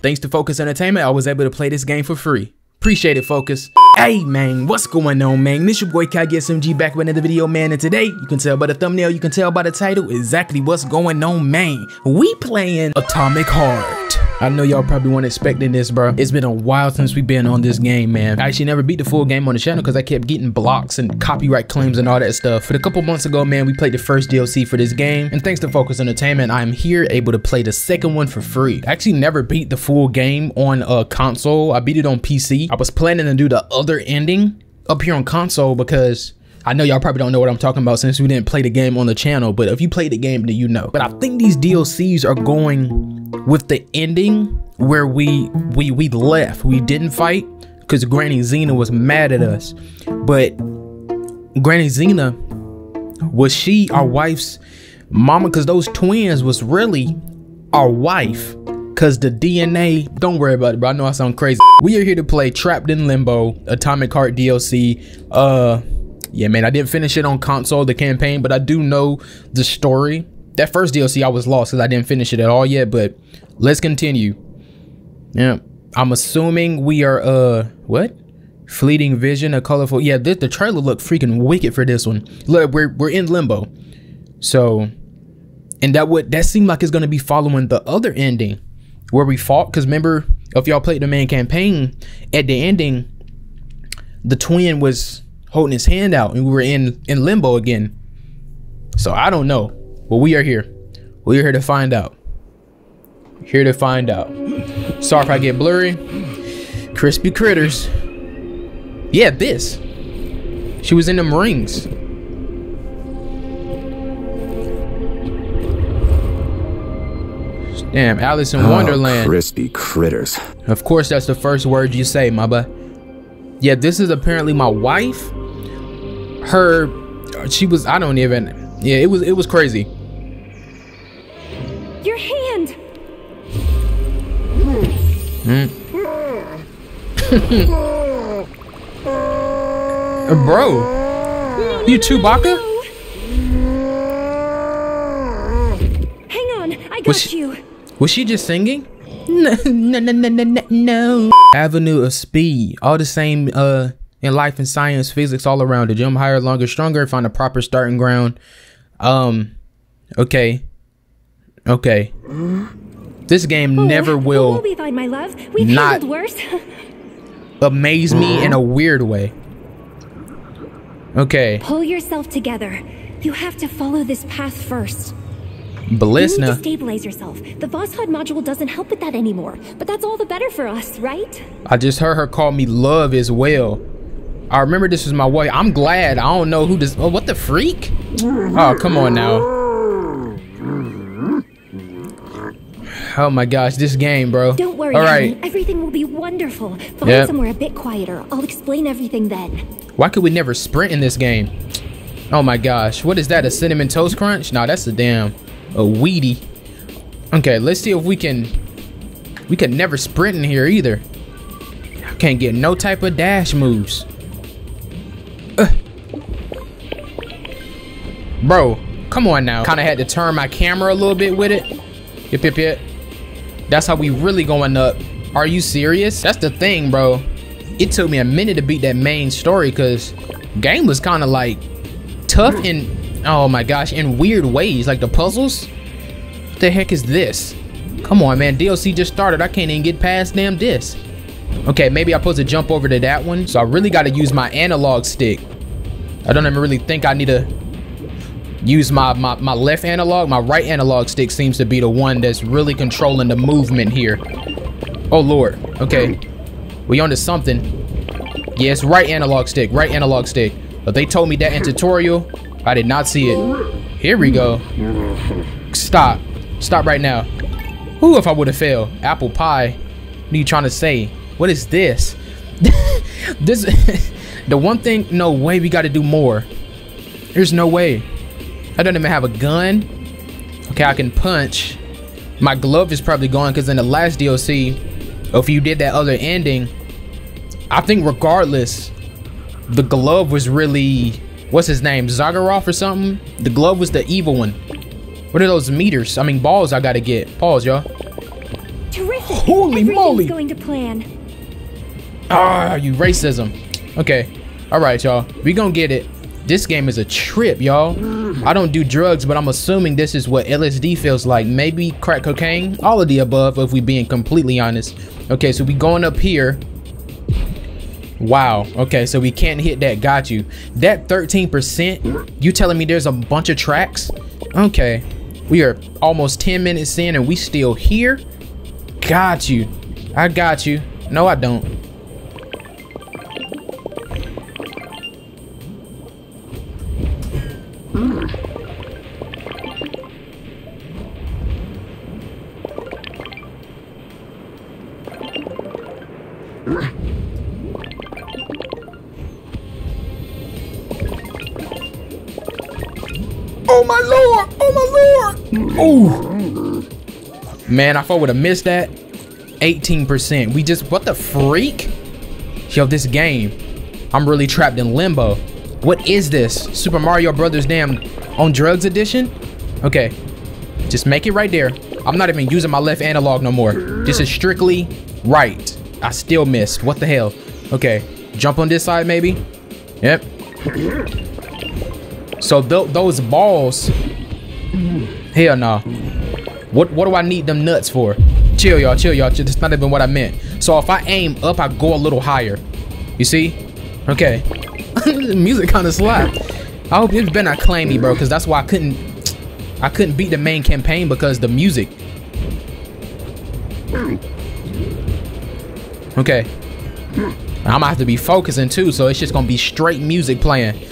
Thanks to Focus Entertainment, I was able to play this game for free. Appreciate it, Focus. Hey, man, what's going on, man? This your boy Katya SMG back with another video, man. And today, you can tell by the thumbnail, you can tell by the title exactly what's going on, man. We playing Atomic Heart. I know y'all probably weren't expecting this, bro. It's been a while since we've been on this game, man. I actually never beat the full game on the channel because I kept getting blocks and copyright claims and all that stuff. But a couple months ago, man, we played the first DLC for this game. And thanks to Focus Entertainment, I'm here able to play the second one for free. I actually never beat the full game on a console. I beat it on PC. I was planning to do the other ending up here on console because I know y'all probably don't know what I'm talking about since we didn't play the game on the channel, but if you play the game, then you know. But I think these DLCs are going with the ending where we left. We didn't fight because Granny Xena was mad at us. But Granny Xena, was she our wife's mama? Because those twins was really our wife. Cause the DNA, don't worry about it, bro. I know I sound crazy. We are here to play Trapped in Limbo, Atomic Heart DLC. Yeah, man, I didn't finish it on console, the campaign, but I do know the story. That first DLC, I was lost because I didn't finish it at all yet, but let's continue. Yeah, I'm assuming we are, what? Fleeting Vision, a colorful, yeah, the trailer looked freaking wicked for this one. Look, we're in Limbo. So, and that seemed like it's gonna be following the other ending where we fought, because remember, if y'all played the main campaign, at the ending, the twin was holding his hand out and we were in Limbo again. So I don't know, but we are here. We are here to find out. Here to find out. Sorry if I get blurry. Crispy critters. Yeah, this. She was in them rings. Damn, Alice in Wonderland. Crispy critters. Of course, that's the first word you say, my boy. Yeah, this is apparently my wife. She was, I don't even, yeah, it was crazy. Your hand. Bro, you Chewbacca? Hang on, I got you. Was she just singing? No. Avenue of Speed. All the same in life and science, physics all around. To jump higher, longer, stronger, find a proper starting ground. Okay. This game never will find, my love. We've not worse. Amaze me in a weird way. Okay. Pull yourself together. You have to follow this path first. Blisna. Destabilize yourself. The Voshod module doesn't help with that anymore, but that's all the better for us, right? I just heard her call me love as well. I remember this was my wife. I'm glad. I don't know who this. Oh, what the freak? Oh, come on now. Oh my gosh, this game, bro. Don't worry. All right. Honey, everything will be wonderful. Find somewhere a bit quieter. I'll explain everything then. Why could we never sprint in this game? Oh my gosh, what is that? A Cinnamon Toast Crunch? Nah, that's a damn. A weedy. Okay, let's see if we can never sprint in here either. I can't get no type of dash moves. Bro, come on now. Kind of had to turn my camera a little bit with it. Yep. That's how we really going up. Are you serious? That's the thing, bro. It took me a minute to beat that main story because game was kind of like tough and oh my gosh, in weird ways, like the puzzles. What the heck is this? Come on, man, DLC just started. I can't even get past damn this. Okay, maybe I'm supposed to jump over to that one. So I really gotta use my analog stick. I don't even really think I need to use my left analog. My right analog stick seems to be the one that's really controlling the movement here. Oh Lord, okay. We onto something. Yeah, it's right analog stick, right analog stick. But they told me that in tutorial. I did not see it. Here we go. Stop. Stop right now. Ooh, if I would have failed. Apple pie. What are you trying to say? What is this? This the one thing. No way, we got to do more. There's no way. I don't even have a gun. Okay, I can punch. My glove is probably gone because in the last DLC, if you did that other ending, I think regardless, the glove was really... What's his name? Zagarov or something? The glove was the evil one. What are those meters? I mean, balls I gotta get. Pause, y'all. Terrific. Holy moly! Everything's going to plan. Ah, you racism. Okay. All right, y'all. We gonna get it. This game is a trip, y'all. I don't do drugs, but I'm assuming this is what LSD feels like. Maybe crack cocaine? All of the above, if we being completely honest. Okay, so we going up here. Wow. Okay, so we can't hit that. Got you. That 13%? You telling me there's a bunch of tracks? Okay. We are almost 10 minutes in and we still here? Got you. I got you. No, I don't. Ooh. Man, I thought I would have missed that. 18%. We just, what the freak? Yo, this game. I'm really trapped in limbo. What is this? Super Mario Brothers damn on drugs edition? Okay. Just make it right there. I'm not even using my left analog no more. This is strictly right. I still missed. What the hell? Okay. Jump on this side maybe? Yep. So those balls... Hell nah. What do I need them nuts for? Chill, y'all. Chill, y'all. That's not even what I meant. So if I aim up, I go a little higher. You see? Okay. The music kind of slapped. I hope it's been not claim me, bro, because that's why I couldn't beat the main campaign because the music. Okay. I'm gonna have to be focusing too, so it's just gonna be straight music playing.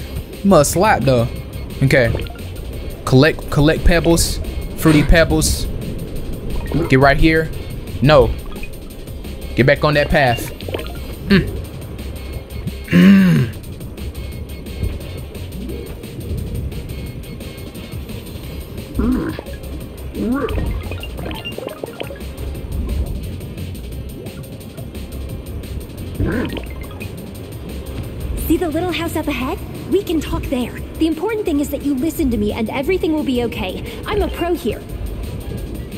Must slap though. Okay. Collect pebbles, fruity pebbles. Get right here. No. Get back on that path. See the little house up ahead? We can talk there. The important thing is that you listen to me and everything will be okay. I'm a pro here.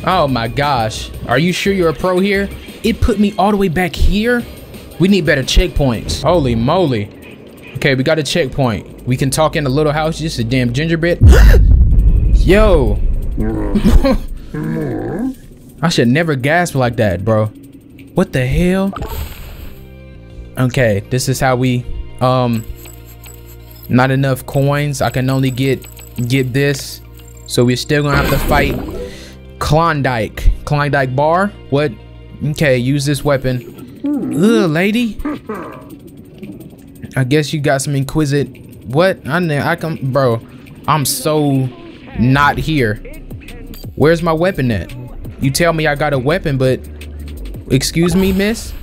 Oh my gosh. Are you sure you're a pro here? It put me all the way back here? We need better checkpoints. Holy moly. Okay, we got a checkpoint. We can talk in the little house. Just a damn gingerbread. Yo. I should never gasp like that, bro. What the hell? Okay, this is how we... Not enough coins. I can only get this. So we're still gonna have to fight Klondike. Klondike bar? What? Okay, use this weapon. Ugh, lady. I guess you got some inquisitive. What? I can, bro. I'm so not here. Where's my weapon at? You tell me I got a weapon, but excuse me, miss.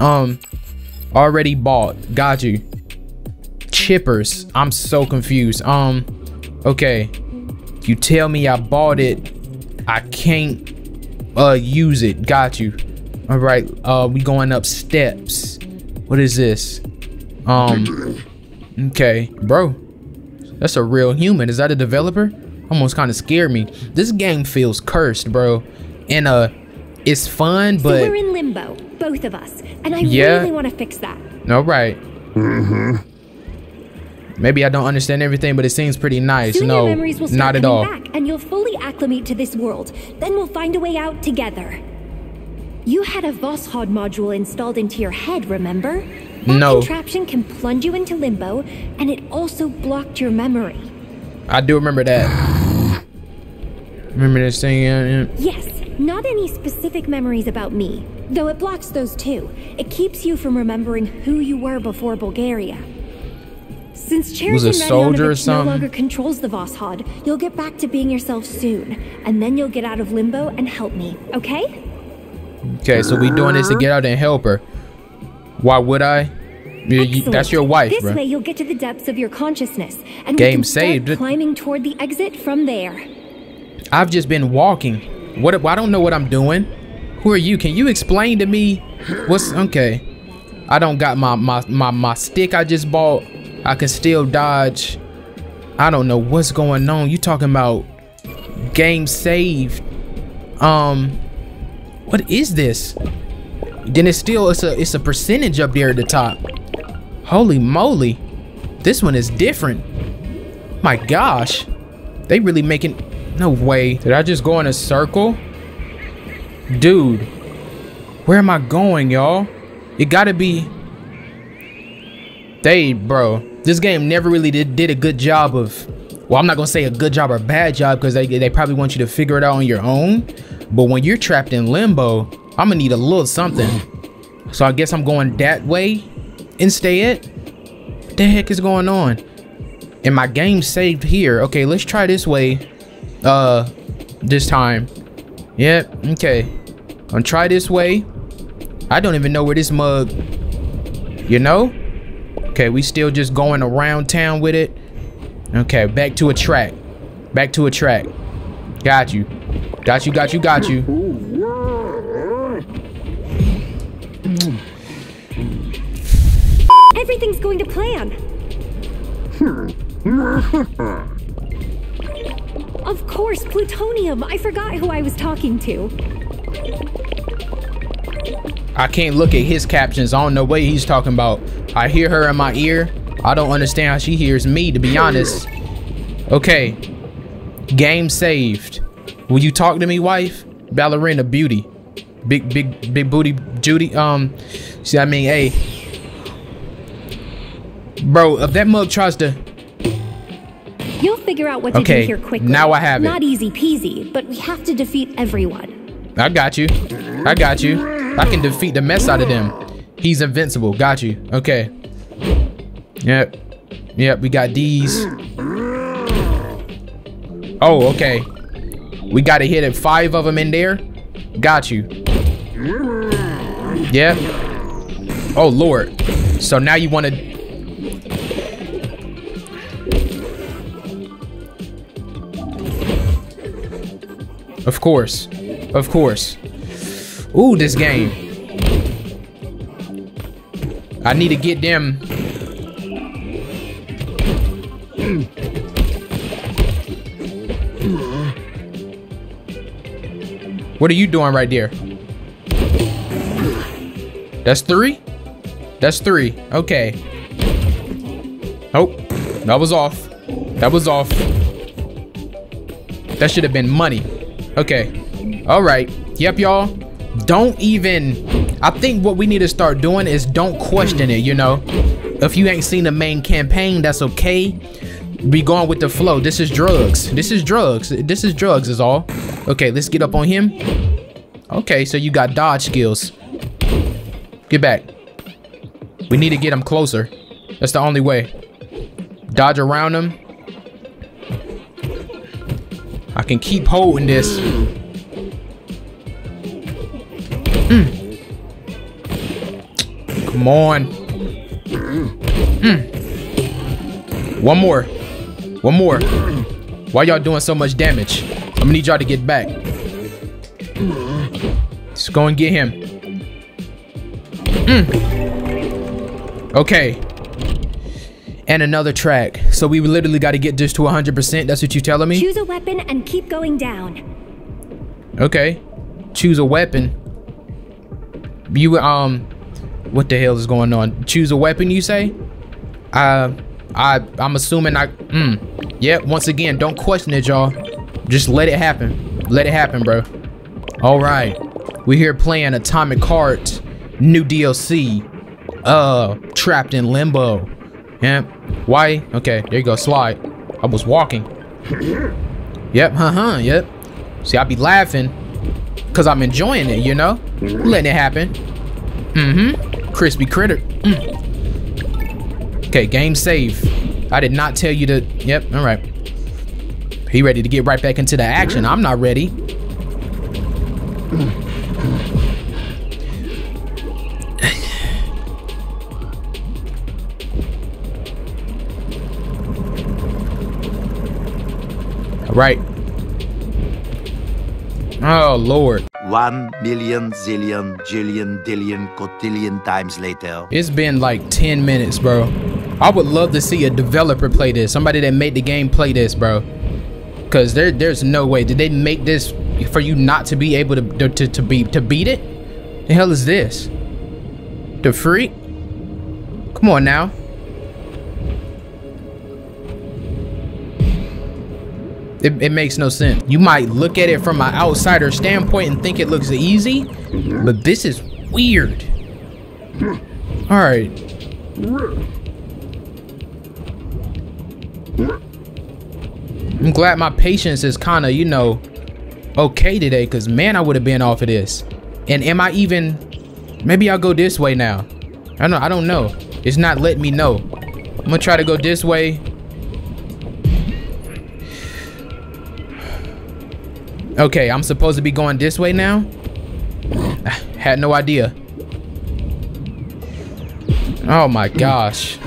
Already bought. Got you. Chippers. I'm so confused. Okay, you tell me I bought it. I can't use it. Got you. All right, we going up steps. What is this? Okay, bro, that's a real human. Is that a developer? Almost kind of scared me. This game feels cursed, bro. And it's fun, but so we're in limbo, both of us, and I really want to fix that. All right. Maybe I don't understand everything, but it seems pretty nice. Soon no, will not at all. Back, and you'll fully acclimate to this world. Then we'll find a way out together. You had a Voshod module installed into your head, remember? That contraption can plunge you into limbo, and it also blocked your memory. I do remember that. Remember this thing? Yes, not any specific memories about me, though it blocks those too. It keeps you from remembering who you were before Bulgaria. Since Cherokee Radionovich no longer controls the Voshod, you'll get back to being yourself soon, and then you'll get out of limbo and help me, okay? Okay, so we doing this to get out and help her. Why would I? That's your wife, bro. This way you'll get to the depths of your consciousness, and we can start climbing toward the exit from there. I've just been walking. What? I don't know what I'm doing. Who are you? Can you explain to me? What's okay? I don't got my stick I just bought. I can still dodge. I don't know what's going on. You talking about game saved. What is this? Then it's still, it's a percentage up there at the top. Holy moly. This one is different. My gosh. They really making, no way. Did I just go in a circle? Dude, where am I going, y'all? It gotta be, bro, this game never really did a good job of, well, I'm not gonna say a good job or bad job, because they probably want you to figure it out on your own. But when you're trapped in limbo, I'm gonna need a little something. So I guess I'm going that way instead. What the heck is going on? And my game saved here. Okay, let's try this way this time. Yep, okay. I'm gonna try this way. I don't even know where this mug, you know? Okay, we still just going around town with it. Okay, back to a track. Back to a track. Got you. Got you, got you, got you. Everything's going to plan. Of course, plutonium. I forgot who I was talking to. I can't look at his captions. I don't know what he's talking about. I hear her in my ear. I don't understand how she hears me, to be honest. Okay. Game saved. Will you talk to me, wife? Ballerina Beauty. Big booty Judy. See, I mean, hey. Bro, if that mug tries to... You'll figure out what to do here quickly. Now I have it. Not easy peasy, but we have to defeat everyone. I got you. I got you. I can defeat the mess out of them. He's invincible. Got you. Okay. Yep. Yep, we got these. Oh, okay. We got to hit it. 5 of them in there. Got you. Yep. Oh, Lord. So now you want to... Of course. Of course. Ooh, this game. I need to get them. What are you doing right there? That's 3? That's 3. Okay. Oh, that was off. That was off. That should have been money. Okay. All right. Yep, y'all. Don't even... I think what we need to start doing is don't question it, you know? If you ain't seen the main campaign, that's okay. Be going with the flow. This is drugs. This is drugs. This is drugs is all. Okay, let's get up on him. Okay, so you got dodge skills. Get back. We need to get him closer. That's the only way. Dodge around him. I can keep holding this. Come on. One more. One more. Why y'all doing so much damage? I'm gonna need y'all to get back. Let's go and get him. Okay. And another track. So we literally got to get this to 100%. That's what you're telling me? Choose a weapon and keep going down. Okay. Choose a weapon. You, what the hell is going on? Choose a weapon, you say? I'm assuming I, yeah, once again, don't question it, y'all. Just let it happen. Let it happen, bro. All right. We're here playing Atomic Heart, new DLC, Trapped in Limbo. Yeah. Why? Okay, there you go, slide. I was walking. Yep, yep. See, I be laughing because I'm enjoying it, you know? Letting it happen. Crispy critter. Okay, game save. I did not tell you to. Yep, all right. He ready to get right back into the action. I'm not ready. All right. Oh, Lord. 1 million zillion jillion dillion cotillion times later. It's been like 10 minutes, bro. I would love to see a developer play this. Somebody that made the game play this, bro. Cause there's no way. Did they make this for you not to be able to beat it? The hell is this? The freak? Come on now. It makes no sense. You might look at it from an outsider standpoint and think it looks easy, but this is weird. All right. I'm glad my patience is kind of, you know, okay today, because man, I would have been off of this. And am I even, maybe I'll go this way now. I don't know. It's not letting me know. I'm gonna try to go this way. Okay, I'm supposed to be going this way now? Had no idea. Oh my gosh.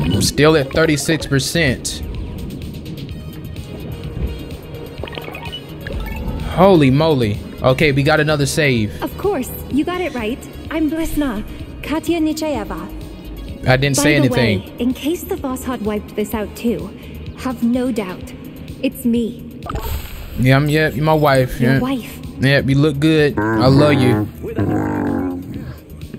I'm still at 36%. Holy moly. Okay, we got another save. Of course, you got it right. I'm Blisna, Katya Nichaeva. I didn't say anything. By the way, in case the Voshod wiped this out too, have no doubt, it's me. Yeah, you're my wife. Your wife. Yeah, you look good. I love you.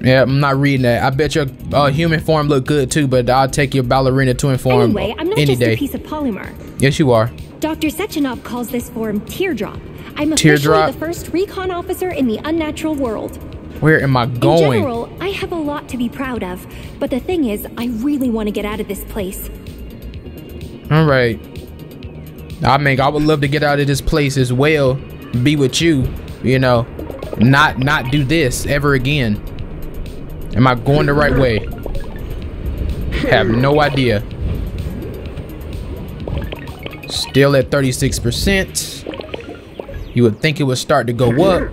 Yeah, I'm not reading that. I bet your human form look good too, but I'll take your ballerina twin form any day. Anyway, I'm not just a piece of polymer. Yes, you are. Dr. Sechenov calls this form teardrop. I'm officially the first recon officer in the unnatural world. Where am I going? In general, I have a lot to be proud of, but the thing is, I really want to get out of this place. All right. I would love to get out of this place as well. Be with you, you know, not do this ever again. Am I going the right way? Have no idea. Still at 36%. You would think it would start to go up.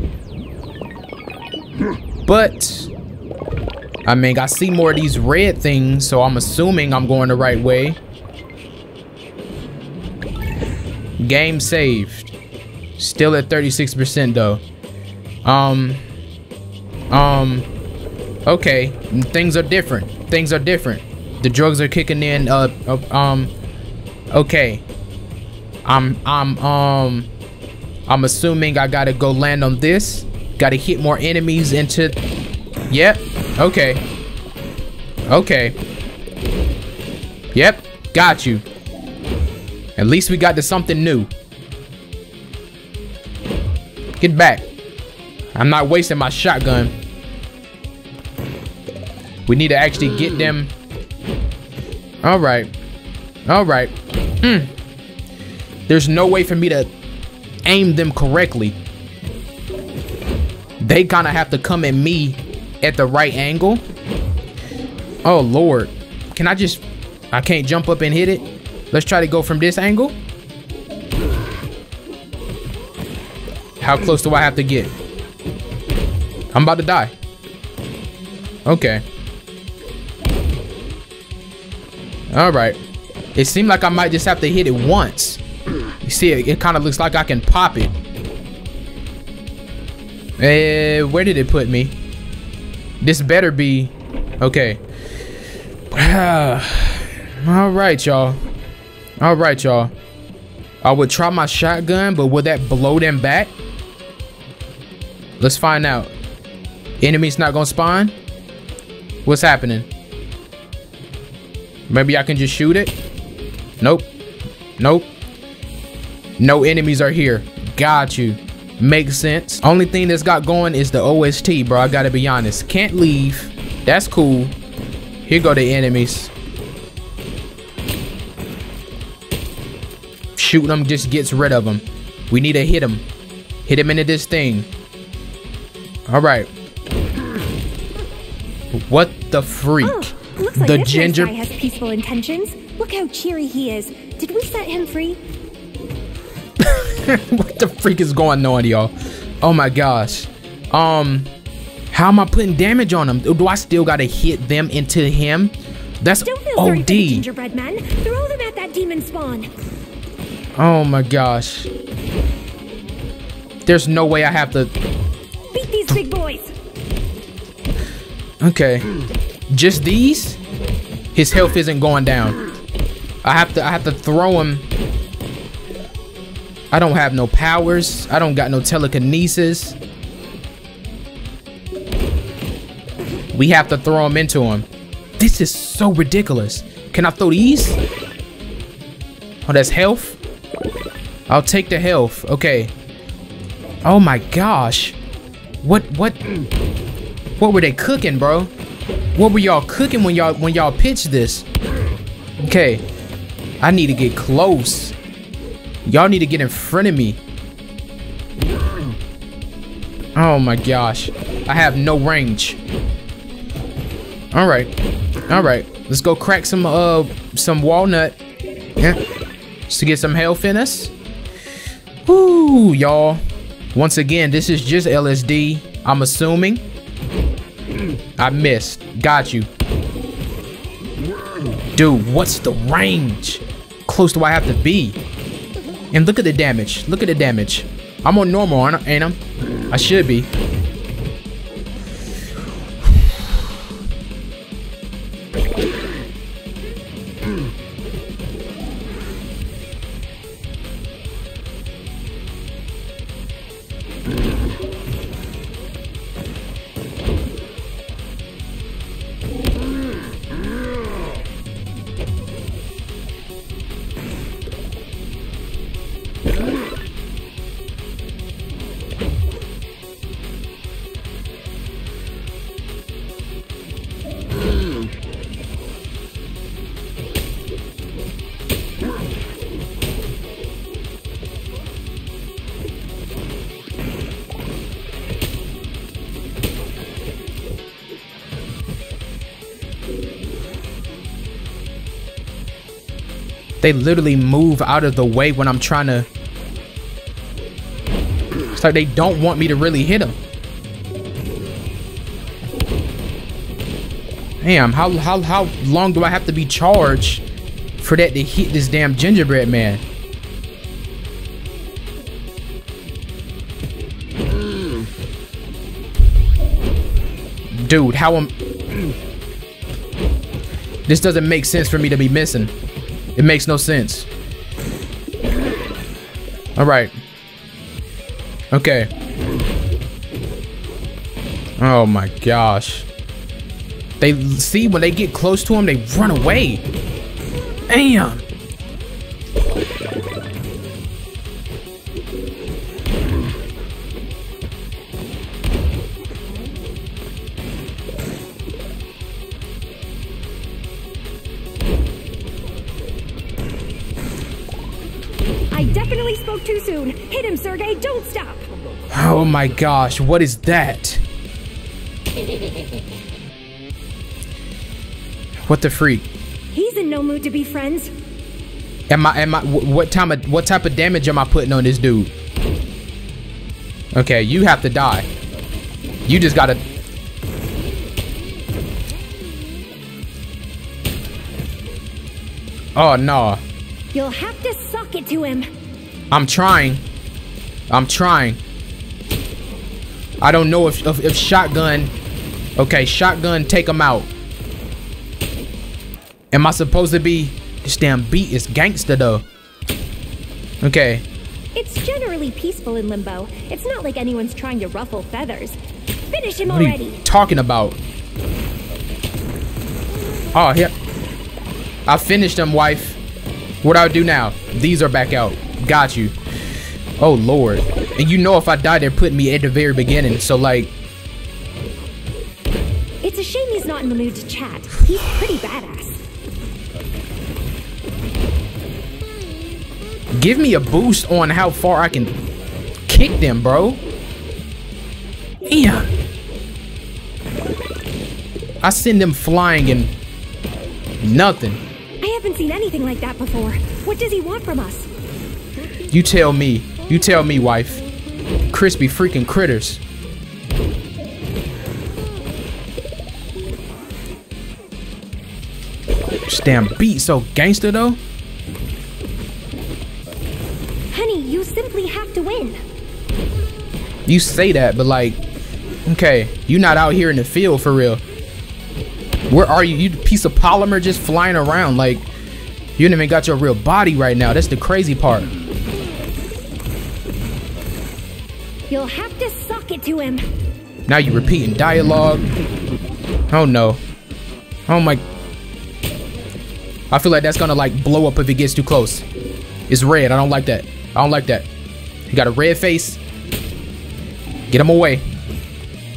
But I mean, I see more of these red things, so I'm assuming I'm going the right way. Game saved. Still at 36% though. Okay, things are different. Things are different. The drugs are kicking in. Okay. I'm assuming I gotta go land on this. Gotta hit more enemies into. Yep. Okay. Okay. Yep. Got you. At least we got to something new. Get back. I'm not wasting my shotgun. We need to actually get them. All right. All right. There's no way for me to aim them correctly. They kind of have to come at me at the right angle. Oh Lord. Can I just, I can't jump up and hit it. Let's try to go from this angle. How close do I have to get? I'm about to die. Okay. All right. It seemed like I might just have to hit it once. You see, it kind of looks like I can pop it. Where did it put me? This better be okay. All right, y'all. All right, y'all. I would try my shotgun, but will that blow them back? Let's find out. Enemies not gonna spawn? What's happening? Maybe I can just shoot it? Nope. Nope. No enemies are here. Got you. Makes sense. Only thing that's got going is the OST, bro. I gotta be honest. Can't leave. That's cool. Here go the enemies. Shooting them just gets rid of them. We need to hit them. Hit him into this thing. All right. What the freak? Oh, looks like the ginger guy has peaceful intentions. Look how cheery he is. Did we set him free? What the freak is going on, y'all? Oh my gosh. How am I putting damage on them? Do I still gotta hit them into him? That's OD. Don't feel sorry for the gingerbread man. Throw them at that demon spawn. Oh my gosh. There's no way I have to beat these big boys. Okay. Just these? His health isn't going down. I have to throw him. I don't have no powers. I don't got no telekinesis. We have to throw him into him. This is so ridiculous. Can I throw these? Oh, that's health. I'll take the health. Okay. Oh my gosh. What were they cooking, bro? What were y'all cooking when y'all pitched this? Okay. I need to get close. Y'all need to get in front of me. Oh my gosh. I have no range. All right. All right. Let's go crack some walnut. Yeah. Just to get some health in us. Woo, y'all. Once again, this is just LSD, I'm assuming. I missed. Got you. Dude, what's the range? Close do I have to be? And look at the damage. Look at the damage. I'm on normal, ain't I? I should be. They literally move out of the way when I'm trying to. It's like they don't want me to really hit them. Damn, how long do I have to be charged for that to hit this damn gingerbread man? Dude, how am. This doesn't make sense for me to be missing. It makes no sense. All right. Okay. Oh my gosh. They see when they get close to him, they run away. Damn. Oh my gosh, what is that? What the freak? He's in no mood to be friends. Am I what type of damage am I putting on this dude? Okay, you have to die. You just gotta. Oh no. You'll have to suck it to him. I'm trying. I'm trying. I don't know if shotgun. Okay, shotgun, take him out. Am I supposed to be? This damn beat is gangster though. Okay. It's generally peaceful in Limbo. It's not like anyone's trying to ruffle feathers. Finish him already. What are you talking about? Oh, yeah. I finished him, wife. What do I do now? These are back out. Got you. Oh Lord. And you know if I die, they're putting me at the very beginning, so like. It's a shame he's not in the mood to chat. He's pretty badass. Give me a boost on how far I can kick them, bro. Yeah. I send them flying and nothing. I haven't seen anything like that before. What does he want from us? You tell me. You tell me, wife. Crispy freaking critters. This damn beat so gangster though. Honey, you simply have to win. You say that, but like, okay, you're not out here in the field for real. Where are you? You piece of polymer just flying around. Like, you ain't even got your real body right now. That's the crazy part. You'll have to suck it to him. Now you're repeating dialogue. Oh no. Oh my. I feel like that's gonna like blow up if it gets too close. It's red. I don't like that. I don't like that. He got a red face. Get him away.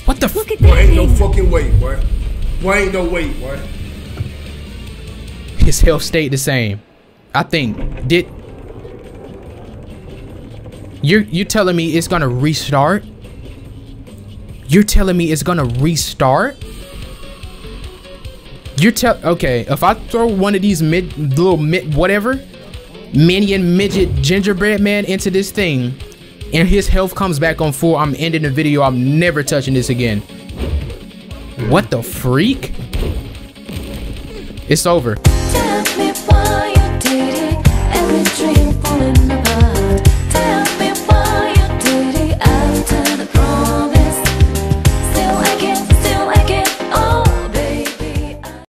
What the fuck? Boy, ain't no fucking way, boy. Boy, ain't no way, boy. His health stayed the same. I think. Did you telling me it's gonna restart? You're telling me it's gonna restart? Okay, if I throw one of these minion midget gingerbread man into this thing and his health comes back on full, I'm ending the video. I'm never touching this again. What the freak? It's over. Tell me why.